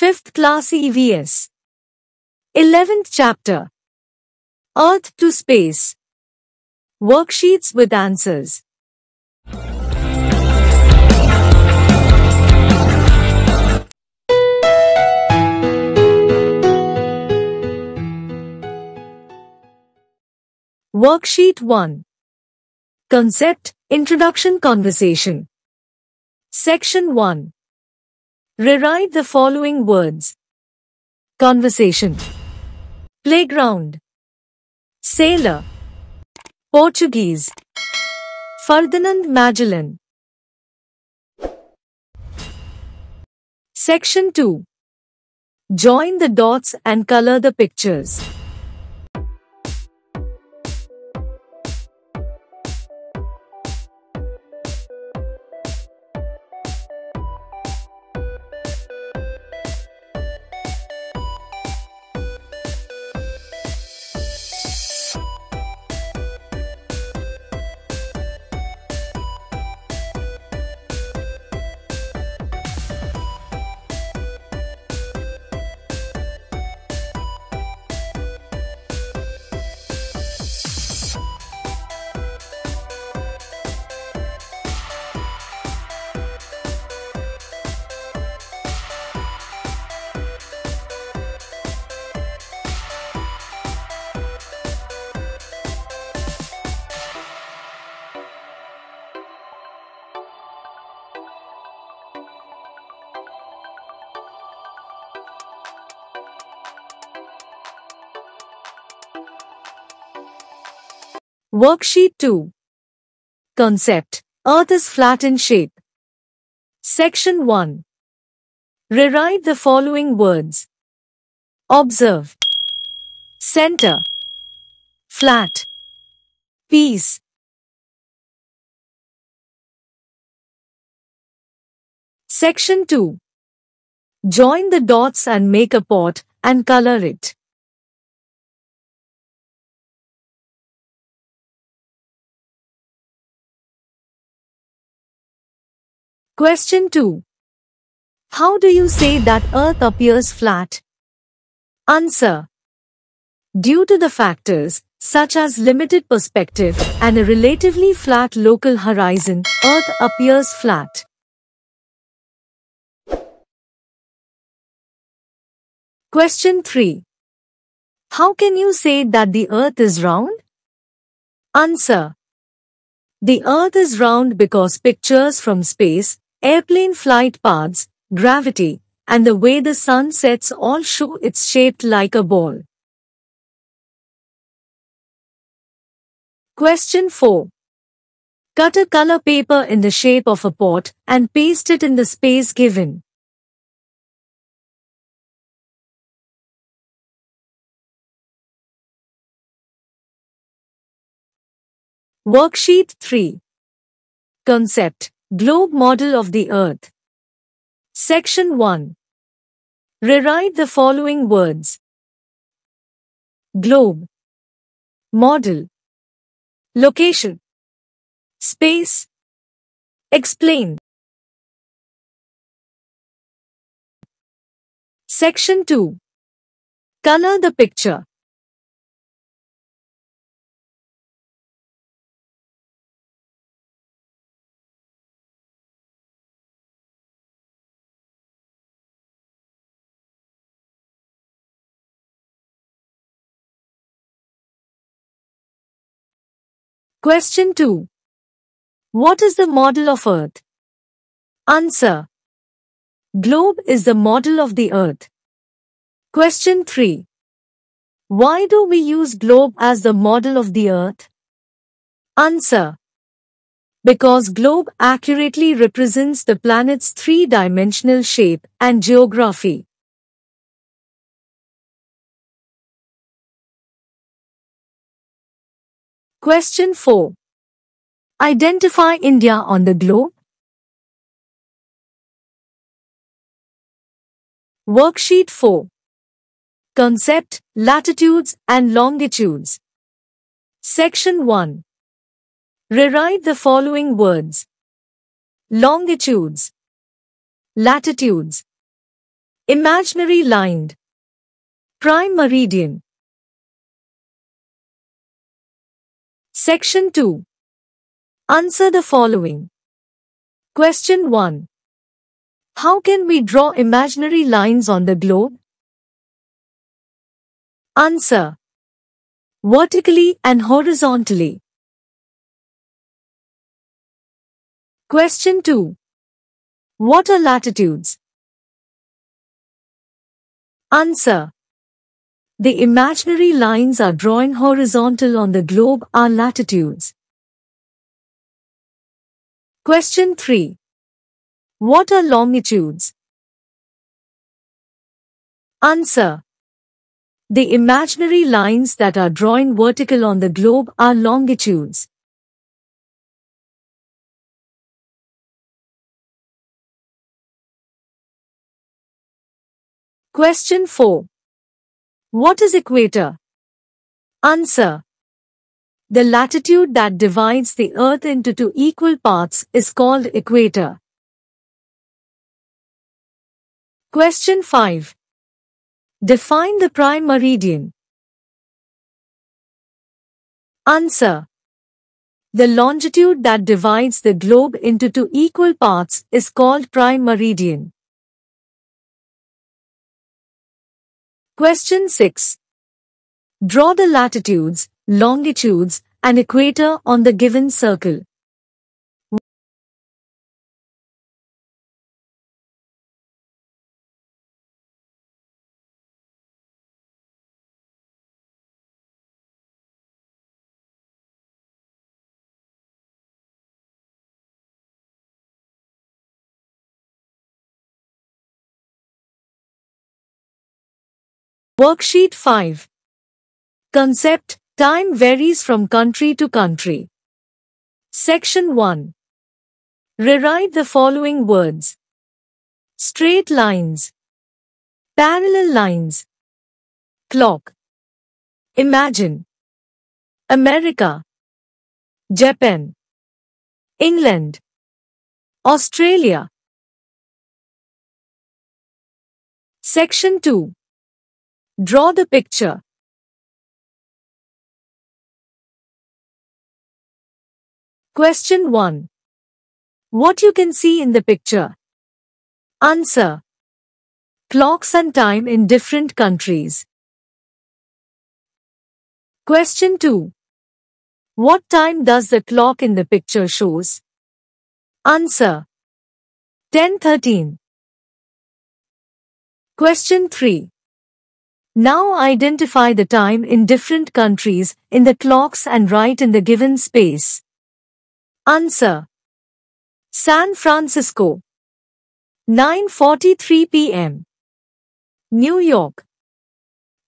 5th Class EVS 11th Chapter Earth to Space Worksheets with Answers Worksheet 1 Concept Introduction Conversation Section 1 Rewrite the following words. Conversation Playground Sailor Portuguese Ferdinand Magellan Section 2 Join the dots and color the pictures. Worksheet 2 Concept Earth is flat in shape Section 1 Rewrite the following words Observe Center Flat Piece Section 2 Join the dots and make a pot and color it. Question 2. How do you say that Earth appears flat? Answer. Due to the factors such as limited perspective and a relatively flat local horizon, Earth appears flat. Question 3. How can you say that the Earth is round? Answer. The Earth is round because pictures from space, airplane flight paths, gravity, and the way the sun sets all show it's shaped like a ball. Question 4. Cut a color paper in the shape of a pot and paste it in the space given. Worksheet 3 Concept Globe Model of the Earth Section 1 Rewrite the following words Globe Model Location Space Explain Section 2 Color the picture Question 2. What is the model of Earth? Answer. Globe is the model of the Earth. Question 3. Why do we use globe as the model of the Earth? Answer. Because globe accurately represents the planet's three-dimensional shape and geography. Question 4. Identify India on the globe. Worksheet 4. Concept, Latitudes and Longitudes. Section 1. Rewrite the following words. Longitudes. Latitudes. Imaginary line. Prime meridian. Section 2. Answer the following. Question 1. How can we draw imaginary lines on the globe? Answer. Vertically and horizontally. Question 2. What are latitudes? Answer. The imaginary lines are drawn horizontal on the globe are latitudes. Question 3. What are longitudes? Answer. The imaginary lines that are drawn vertical on the globe are longitudes. Question 4. What is equator? Answer. The latitude that divides the earth into two equal parts is called equator. Question 5. Define the prime meridian. Answer. The longitude that divides the globe into two equal parts is called prime meridian. Question 6. Draw the latitudes, longitudes, and equator on the given circle. Worksheet 5. Concept, time varies from country to country. Section 1. Rewrite the following words. Straight lines. Parallel lines. Clock. Imagine. America. Japan. England. Australia. Section 2. Draw the picture. Question 1. What you can see in the picture? Answer. Clocks and time in different countries. Question 2. What time does the clock in the picture shows? Answer. 10:13. Question 3. Now identify the time in different countries in the clocks and write in the given space. Answer. San Francisco, 9:43 p.m. New York,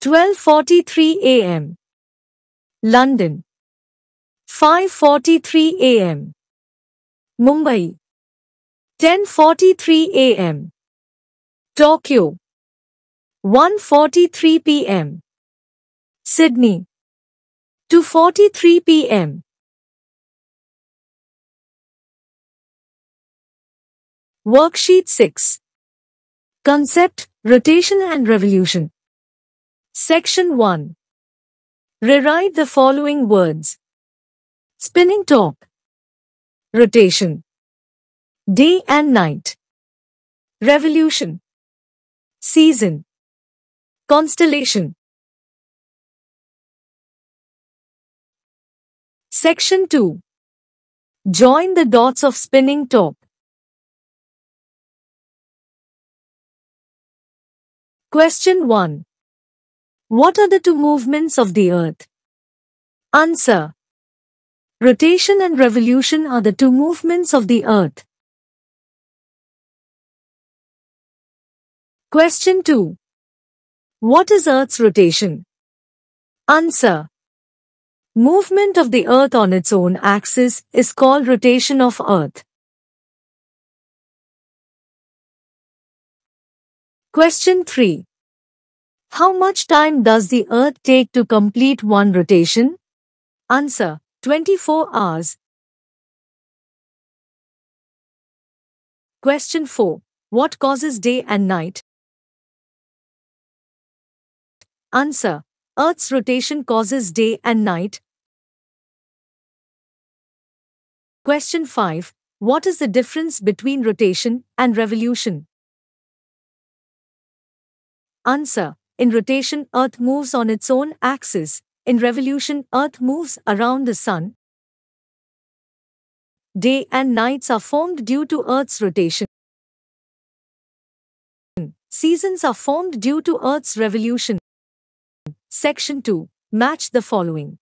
12:43 a.m. London, 5:43 a.m. Mumbai, 10:43 a.m. Tokyo, 1:43 p.m. Sydney, 2:43 p.m. Worksheet 6. Concept, rotation and revolution. Section 1. Rewrite the following words. Spinning top. Rotation. Day and night. Revolution. Season. Constellation. Section 2. Join the dots of spinning top. Question 1. What are the two movements of the earth? Answer. Rotation and revolution are the two movements of the earth. Question 2. What is Earth's rotation? Answer. Movement of the Earth on its own axis is called rotation of Earth. Question 3. How much time does the Earth take to complete one rotation? Answer. 24 hours. Question 4. What causes day and night? Answer: Earth's rotation causes day and night. Question 5. What is the difference between rotation and revolution? Answer: In rotation, Earth moves on its own axis. In revolution, Earth moves around the sun. Day and nights are formed due to Earth's rotation. Seasons are formed due to Earth's revolution. Section 2. Match the following.